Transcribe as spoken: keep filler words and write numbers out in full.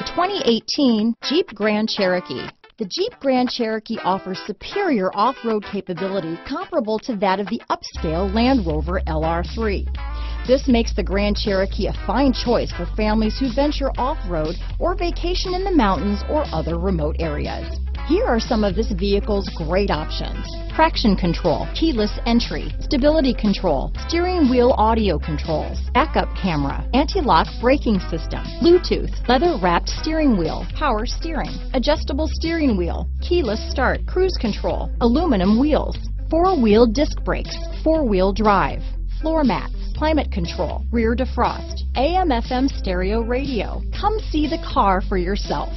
The twenty eighteen Jeep Grand Cherokee. The Jeep Grand Cherokee offers superior off-road capability comparable to that of the upscale Land Rover L R three. This makes the Grand Cherokee a fine choice for families who venture off-road or vacation in the mountains or other remote areas. Here are some of this vehicle's great options: traction control, keyless entry, stability control, steering wheel audio controls, backup camera, anti-lock braking system, Bluetooth, leather-wrapped steering wheel, power steering, adjustable steering wheel, keyless start, cruise control, aluminum wheels, four-wheel disc brakes, four-wheel drive, floor mats, climate control, rear defrost, A M F M stereo radio. Come see the car for yourself.